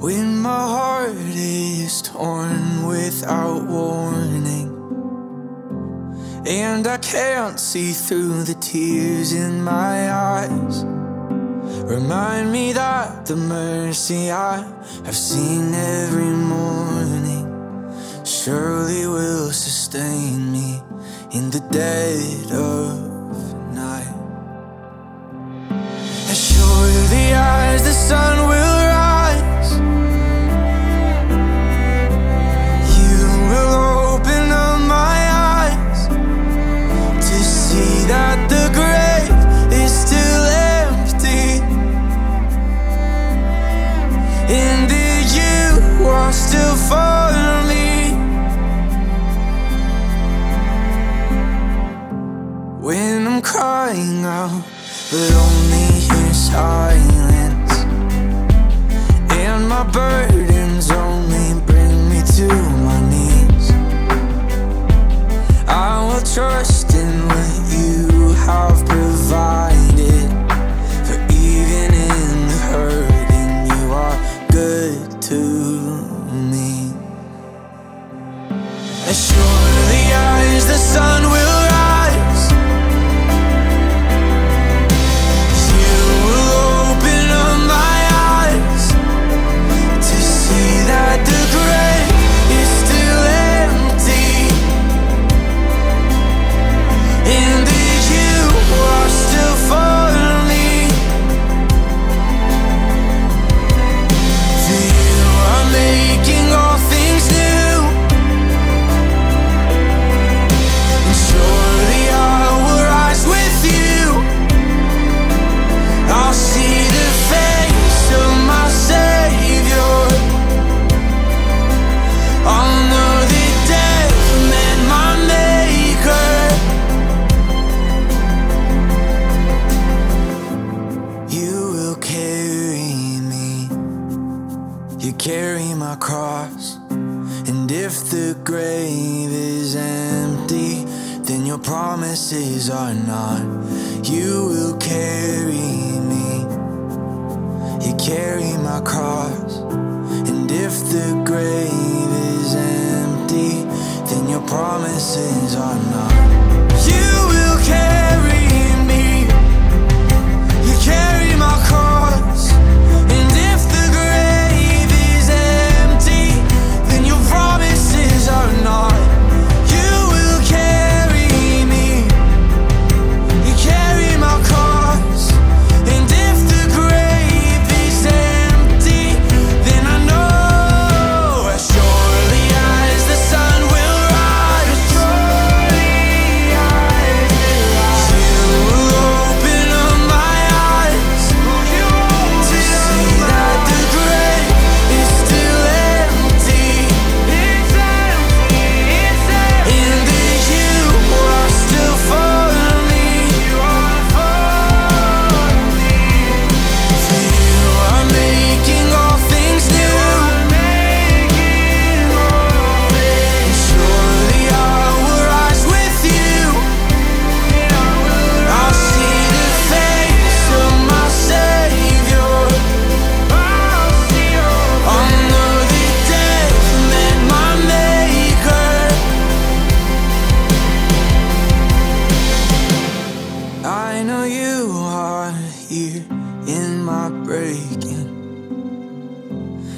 when my heart is torn without warning, and I can't see through the tears in my eyes. Remind me that the mercy I have seen every morning surely will sustain me in the dead of night. As sure as the sun will rise, you will open up my eyes to see that the grave is still empty, and that you are still for me. When I'm crying out, but only hear silence, and my burdens only bring me to my knees, I will trust in what you have provided, for even in the hurting you are good to me. As surely as the sun will cross, and if the grave is empty, then your promises are not. You will carry me, you carry my cross, and if the grave is empty, then your promises are not. You will carry me, you carry my cross, and if the grave or not, you will carry me, you carry my cross, and if the grave is empty, then I know as surely as the sun will rise, you will open up my eyes to see that the grave is still empty.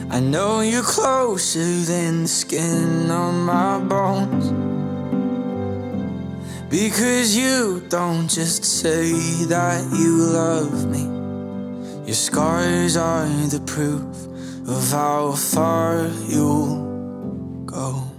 I know you're closer than the skin on my bones, because you don't just say that you love me. Your scars are the proof of how far you'll go.